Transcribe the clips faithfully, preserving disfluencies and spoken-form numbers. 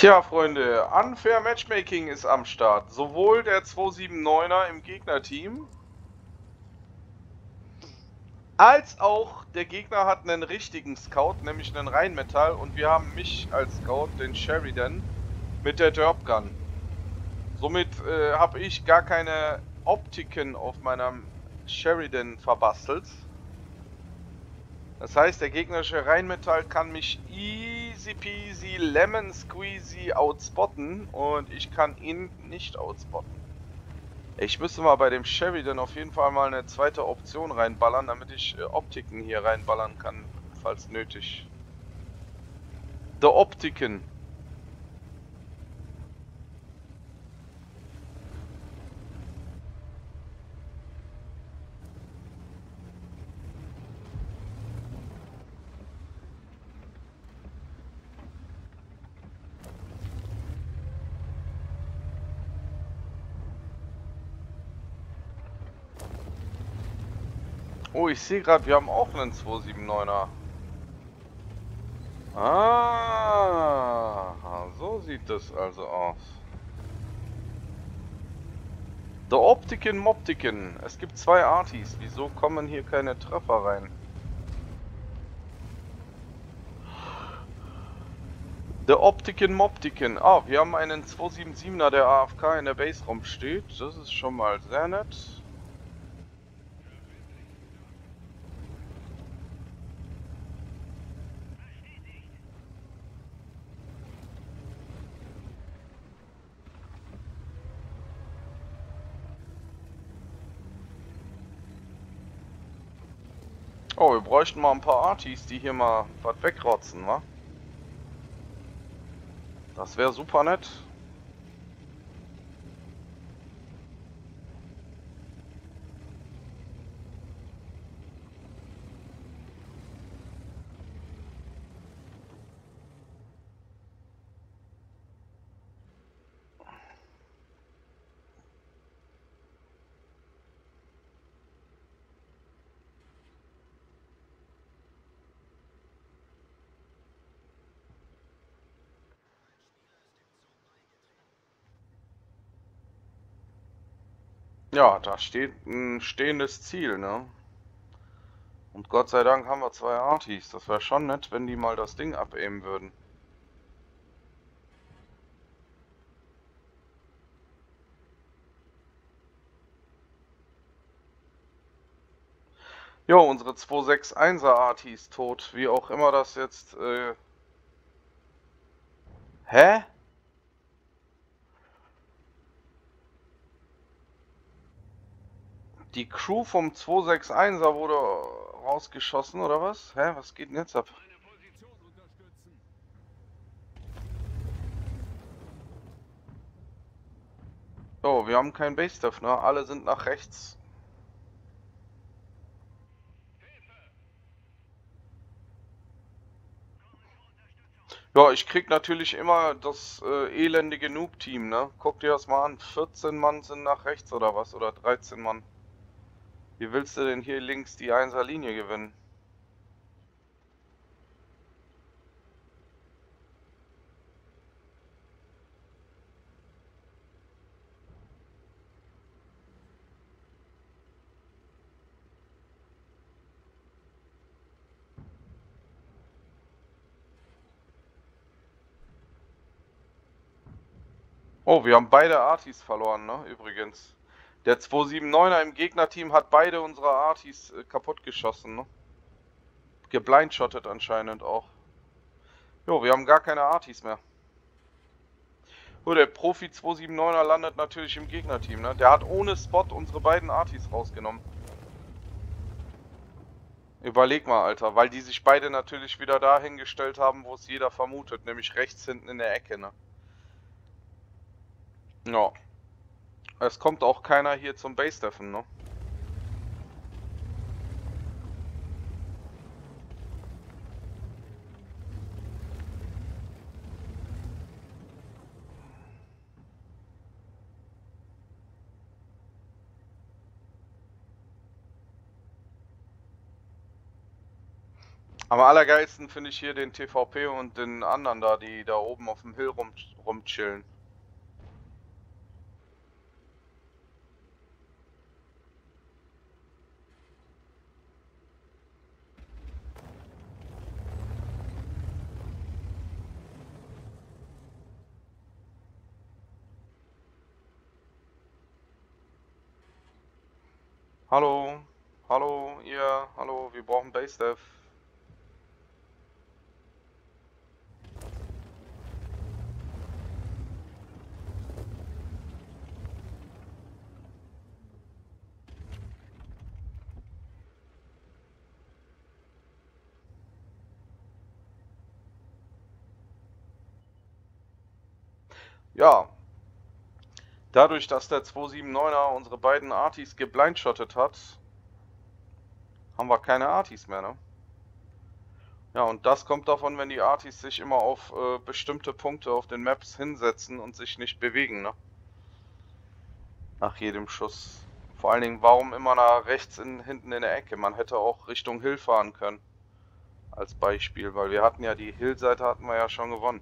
Tja, Freunde, Unfair Matchmaking ist am Start. Sowohl der zwei sieben neuner im Gegnerteam, als auch der Gegner hat einen richtigen Scout, nämlich einen Rheinmetall. Und wir haben mich als Scout, den Sheridan, mit der Derp Gun. Somit äh, habe ich gar keine Optiken auf meinem Sheridan verbastelt. Das heißt, der gegnerische Rheinmetall kann mich easy peasy lemon squeezy outspotten und ich kann ihn nicht outspotten. Ich müsste mal bei dem Sheridan auf jeden Fall mal eine zweite Option reinballern, damit ich äh, Optiken hier reinballern kann, falls nötig. Die Optiken. Oh, ich sehe gerade, wir haben auch einen zwei sieben neuner. Ah, so sieht das also aus. Der Optiken Moptiken. Es gibt zwei Artis. Wieso kommen hier keine Treffer rein? Der Optiken Moptiken. Ah, wir haben einen zwei sieben siebener, der A F K in der Base rumsteht. Das ist schon mal sehr nett. Oh, wir bräuchten mal ein paar Artis, die hier mal was wegrotzen, wa? Das wäre super nett. Ja, da steht ein stehendes Ziel, ne? Und Gott sei Dank haben wir zwei Artis. Das wäre schon nett, wenn die mal das Ding abaimen würden. Jo, unsere zwei sechs einser Artis tot. Wie auch immer das jetzt... Äh... Hä? Die Crew vom zwei sechs einser wurde rausgeschossen, oder was? Hä, was geht denn jetzt ab? Oh, wir haben kein Base-Staff, ne? Alle sind nach rechts. Ja, ich krieg natürlich immer das äh, elendige Noob-Team, ne? Guck dir das mal an. vierzehn Mann sind nach rechts, oder was? Oder dreizehn Mann. Wie willst du denn hier links die Einser Linie gewinnen? Oh, wir haben beide Artis verloren, ne? Übrigens. Der zwei sieben neuner im Gegnerteam hat beide unserer Artis äh, kaputt geschossen, ne? Geblindshottet anscheinend auch. Jo, wir haben gar keine Artis mehr. Oh, der Profi zwei sieben neuner landet natürlich im Gegnerteam, ne? Der hat ohne Spot unsere beiden Artis rausgenommen. Überleg mal, Alter, weil die sich beide natürlich wieder dahin gestellt haben, wo es jeder vermutet, nämlich rechts hinten in der Ecke, ne? Ja. Es kommt auch keiner hier zum Base-Deffen, ne? Am allergeilsten finde ich hier den T V P und den anderen da, die da oben auf dem Hill rum, rumchillen. Hallo, hallo, ihr, hallo, wir brauchen Base-Staff. Ja, dadurch, dass der zwei sieben neuner unsere beiden Artis geblindshottet hat, haben wir keine Artis mehr, ne? Ja, und das kommt davon, wenn die Artis sich immer auf äh, bestimmte Punkte auf den Maps hinsetzen und sich nicht bewegen, ne? Nach jedem Schuss. Vor allen Dingen, warum immer nach rechts in, hinten in der Ecke? Man hätte auch Richtung Hill fahren können. Als Beispiel, weil wir hatten ja die Hill-Seite hatten wir ja schon gewonnen.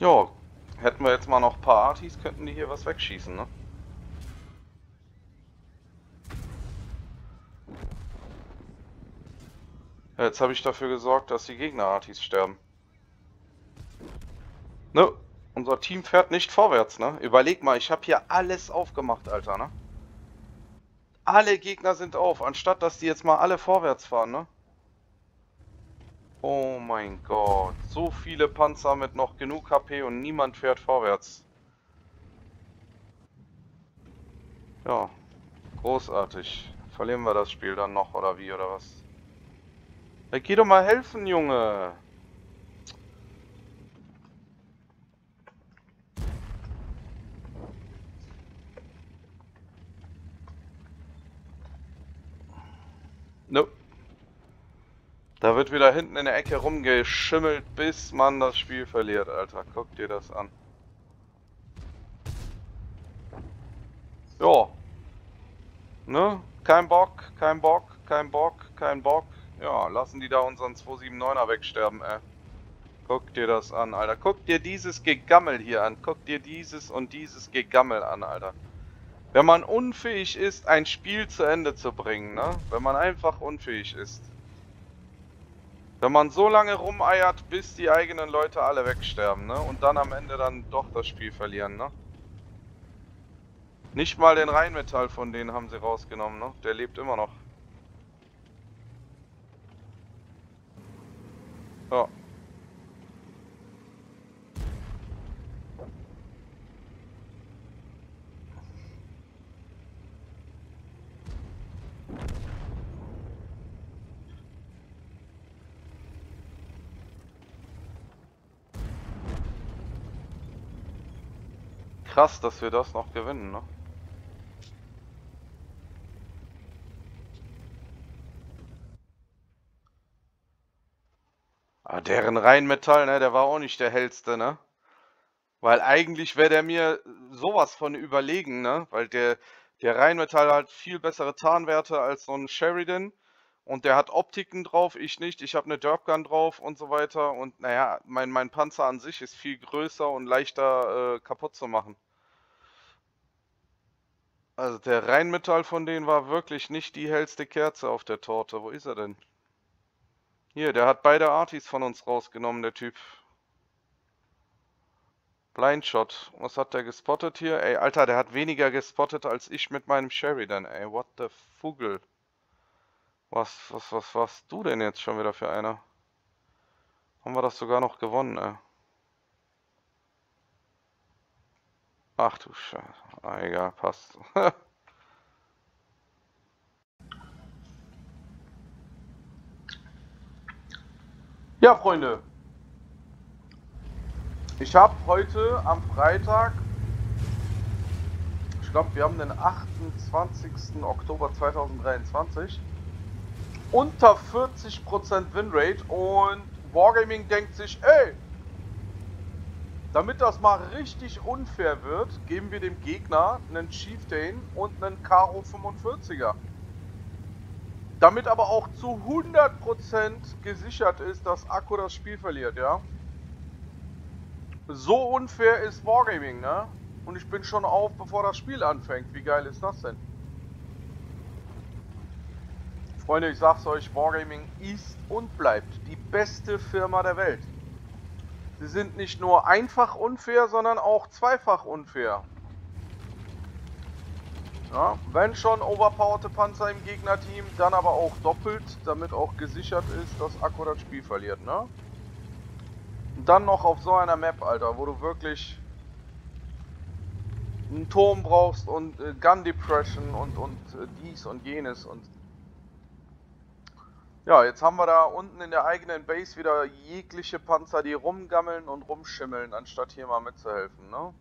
Jo, hätten wir jetzt mal noch ein paar Artis, könnten die hier was wegschießen, ne? Ja, jetzt habe ich dafür gesorgt, dass die Gegner-Artis sterben. Ne, unser Team fährt nicht vorwärts, ne? Überleg mal, ich habe hier alles aufgemacht, Alter, ne? Alle Gegner sind auf, anstatt dass die jetzt mal alle vorwärts fahren, ne? Oh mein Gott, so viele Panzer mit noch genug H P und niemand fährt vorwärts. Ja, großartig. Verlieren wir das Spiel dann noch, oder wie, oder was? Ja, geh doch mal helfen, Junge! Nope. Da wird wieder hinten in der Ecke rumgeschimmelt, bis man das Spiel verliert, Alter. Guck dir das an. Jo. Ne? Kein Bock, kein Bock, kein Bock, kein Bock. Ja, lassen die da unseren zwei sieben neuner wegsterben, ey. Guck dir das an, Alter. Guck dir dieses Gegammel hier an. Guck dir dieses und dieses Gegammel an, Alter. Wenn man unfähig ist, ein Spiel zu Ende zu bringen, ne? Wenn man einfach unfähig ist. Wenn man so lange rumeiert, bis die eigenen Leute alle wegsterben, ne? Und dann am Ende dann doch das Spiel verlieren, ne? Nicht mal den Rheinmetall von denen haben sie rausgenommen, ne? Der lebt immer noch. Ja. Krass, dass wir das noch gewinnen, ne? Ah, deren Rheinmetall, ne? Der war auch nicht der hellste, ne? Weil eigentlich wäre der mir sowas von überlegen, ne? Weil der, der Rheinmetall hat viel bessere Tarnwerte als so ein Sheridan. Und der hat Optiken drauf, ich nicht. Ich habe eine Derpgun drauf und so weiter. Und naja, mein, mein Panzer an sich ist viel größer und leichter äh, kaputt zu machen. Also der Rheinmetall von denen war wirklich nicht die hellste Kerze auf der Torte. Wo ist er denn? Hier, der hat beide Artis von uns rausgenommen, der Typ. Blindshot. Was hat der gespottet hier? Ey, Alter, der hat weniger gespottet als ich mit meinem Sheridan. Ey, what the Vogel. Was, was, was warst du denn jetzt schon wieder für einer? Haben wir das sogar noch gewonnen, ey. Ach du Scheiße. Ah, egal, passt. Ja, Freunde. Ich habe heute am Freitag, ich glaube, wir haben den achtundzwanzigsten Oktober zweitausenddreiundzwanzig, unter vierzig Prozent Winrate, und Wargaming denkt sich, ey, damit das mal richtig unfair wird, geben wir dem Gegner einen Chieftain und einen Karo fünfundvierziger. Damit aber auch zu hundert Prozent gesichert ist, dass Akku das Spiel verliert, ja. So unfair ist Wargaming, ne? Und ich bin schon auf, bevor das Spiel anfängt. Wie geil ist das denn? Freunde, ich sag's euch, Wargaming ist und bleibt die beste Firma der Welt. Sie sind nicht nur einfach unfair, sondern auch zweifach unfair. Ja, wenn schon overpowerte Panzer im Gegnerteam, dann aber auch doppelt, damit auch gesichert ist, dass Akku das Spiel verliert, ne? Und dann noch auf so einer Map, Alter, wo du wirklich einen Turm brauchst und äh, Gun Depression und, und äh, dies und jenes und... Ja, jetzt haben wir da unten in der eigenen Base wieder jegliche Panzer, die rumgammeln und rumschimmeln, anstatt hier mal mitzuhelfen, ne?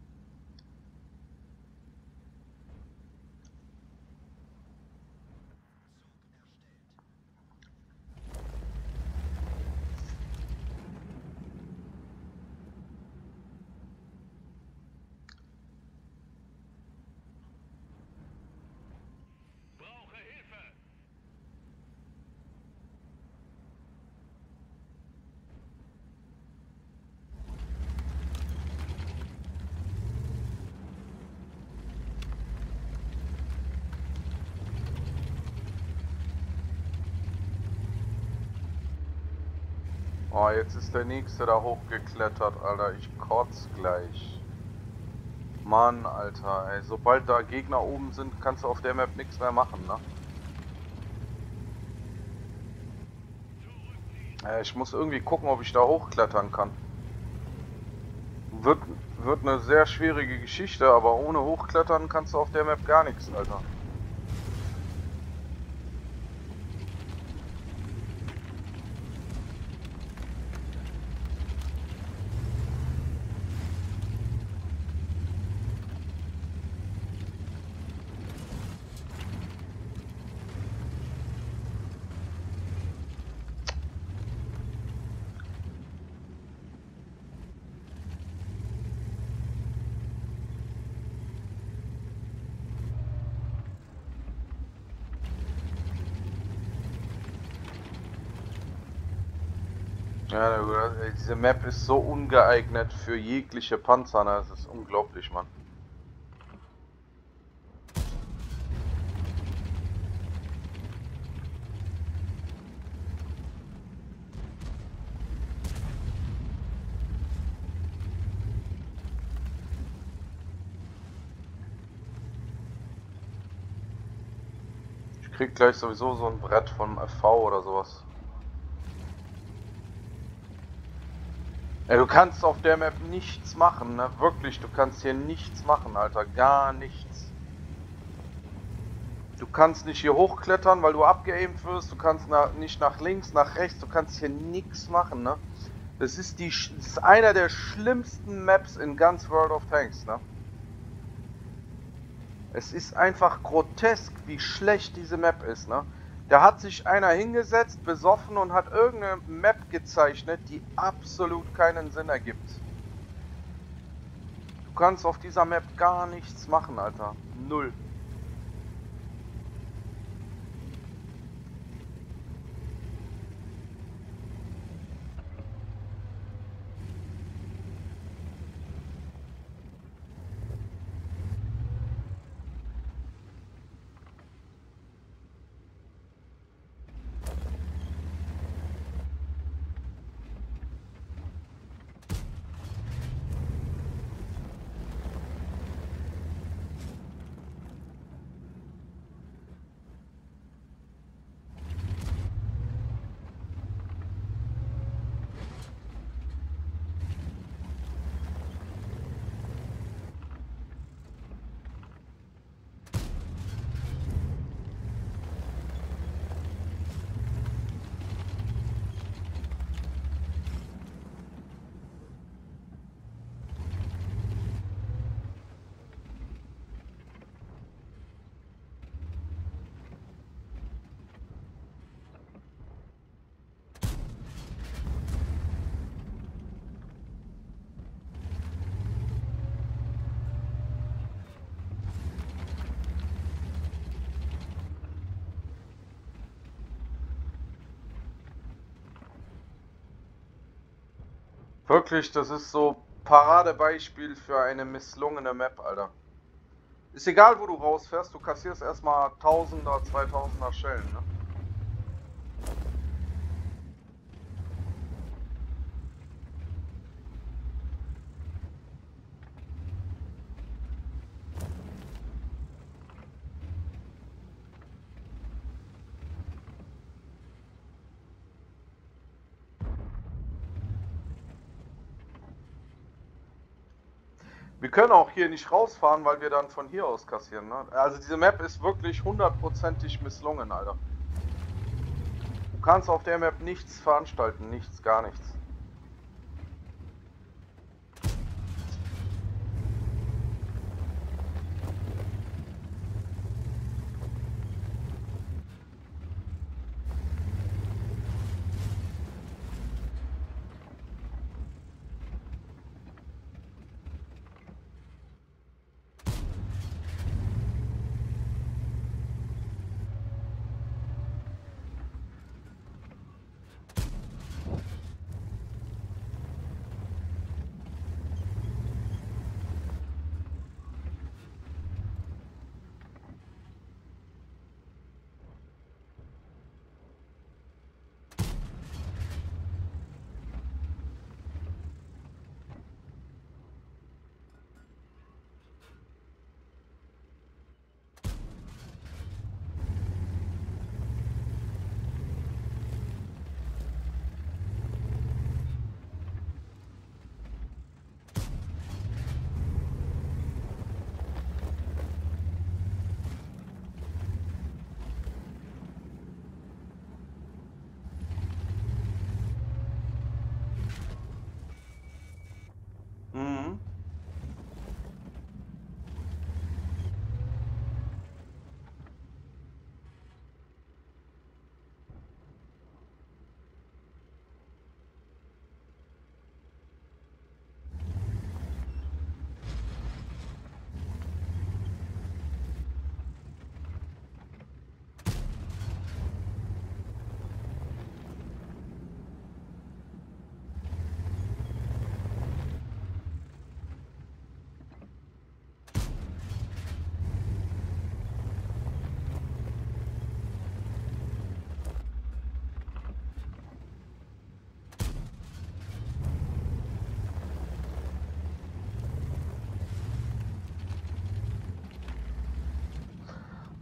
Oh, jetzt ist der nächste da hochgeklettert, Alter. Ich kotz gleich. Mann, Alter, ey. Sobald da Gegner oben sind, kannst du auf der Map nichts mehr machen, ne? Äh, ich muss irgendwie gucken, ob ich da hochklettern kann. Wird, wird eine sehr schwierige Geschichte, aber ohne hochklettern kannst du auf der Map gar nichts, Alter. Ja, diese Map ist so ungeeignet für jegliche Panzer, ne? Das ist unglaublich, Mann. Ich krieg gleich sowieso so ein Brett von F V oder sowas. Ja, du kannst auf der Map nichts machen, ne? Wirklich, du kannst hier nichts machen, Alter. Gar nichts. Du kannst nicht hier hochklettern, weil du abgeaimt wirst. Du kannst nach, nicht nach links, nach rechts. Du kannst hier nichts machen, ne? Das ist, die, das ist einer der schlimmsten Maps in ganz World of Tanks, ne? Es ist einfach grotesk, wie schlecht diese Map ist, ne? Da hat sich einer hingesetzt, besoffen, und hat irgendeine Map gezeichnet, die absolut keinen Sinn ergibt. Du kannst auf dieser Map gar nichts machen, Alter. Null. Wirklich, das ist so Paradebeispiel für eine misslungene Map, Alter. Ist egal, wo du rausfährst, du kassierst erstmal Tausender, Zweitausender Schellen, ne? Wir können auch hier nicht rausfahren, weil wir dann von hier aus kassieren, ne? Also diese Map ist wirklich hundertprozentig misslungen, Alter. Du kannst auf der Map nichts veranstalten, nichts, gar nichts.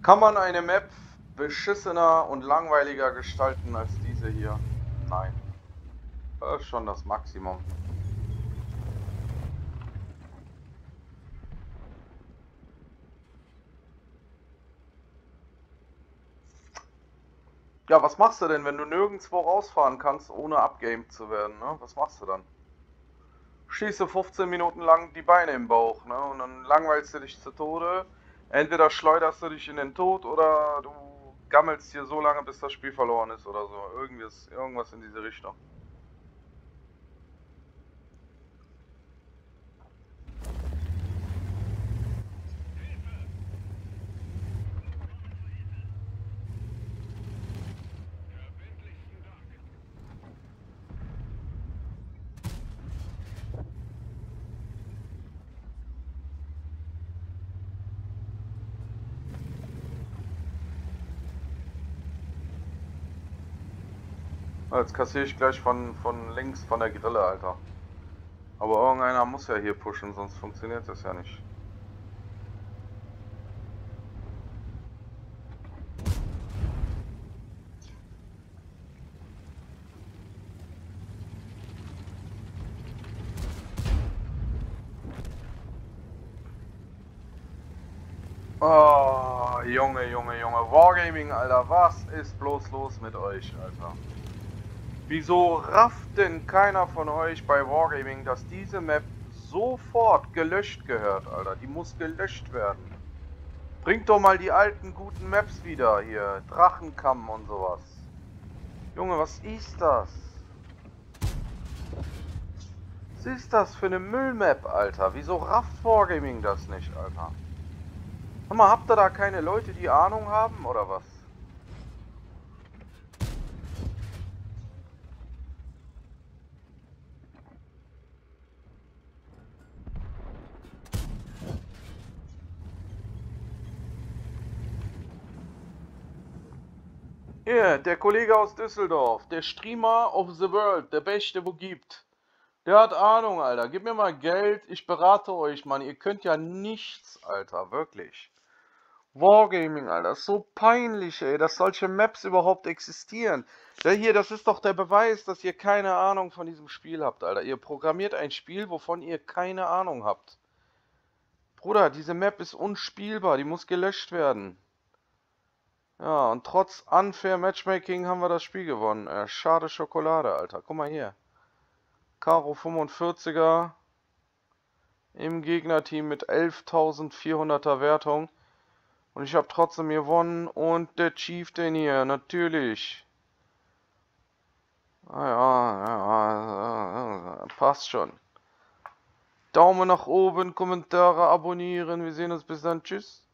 Kann man eine Map beschissener und langweiliger gestalten als diese hier? Nein. Das ist schon das Maximum. Ja, was machst du denn, wenn du nirgendwo rausfahren kannst, ohne abgeamt zu werden, ne? Was machst du dann? Schieße fünfzehn Minuten lang die Beine im Bauch, ne? Und dann langweilst du dich zu Tode. Entweder schleuderst du dich in den Tod oder du gammelst hier so lange, bis das Spiel verloren ist oder so. Irgendwas, irgendwas in diese Richtung. Jetzt kassiere ich gleich von, von links von der Grille, Alter. Aber irgendeiner muss ja hier pushen, sonst funktioniert das ja nicht. Oh, Junge, Junge, Junge. Wargaming, Alter. Was ist bloß los mit euch, Alter? Wieso rafft denn keiner von euch bei Wargaming, dass diese Map sofort gelöscht gehört, Alter? Die muss gelöscht werden. Bringt doch mal die alten guten Maps wieder hier. Drachenkamm und sowas. Junge, was ist das? Was ist das für eine Müllmap, Alter? Wieso rafft Wargaming das nicht, Alter? Sag mal, habt ihr da keine Leute, die Ahnung haben, oder was? Hier, der Kollege aus Düsseldorf, der Streamer of the World, der Beste, wo gibt. Der hat Ahnung, Alter. Gib mir mal Geld, ich berate euch, Mann. Ihr könnt ja nichts, Alter, wirklich. Wargaming, Alter, ist so peinlich, ey, dass solche Maps überhaupt existieren. Ja, hier, das ist doch der Beweis, dass ihr keine Ahnung von diesem Spiel habt, Alter. Ihr programmiert ein Spiel, wovon ihr keine Ahnung habt. Bruder, diese Map ist unspielbar, die muss gelöscht werden. Ja, und trotz unfair Matchmaking haben wir das Spiel gewonnen. Äh, schade Schokolade, Alter. Guck mal hier. Karo fünfundvierziger im Gegnerteam mit elftausendvierhunderter Wertung. Und ich habe trotzdem gewonnen. Und der Chieftain hier, natürlich. Ah ja, ja, ja, passt schon. Daumen nach oben, Kommentare abonnieren. Wir sehen uns bis dann. Tschüss.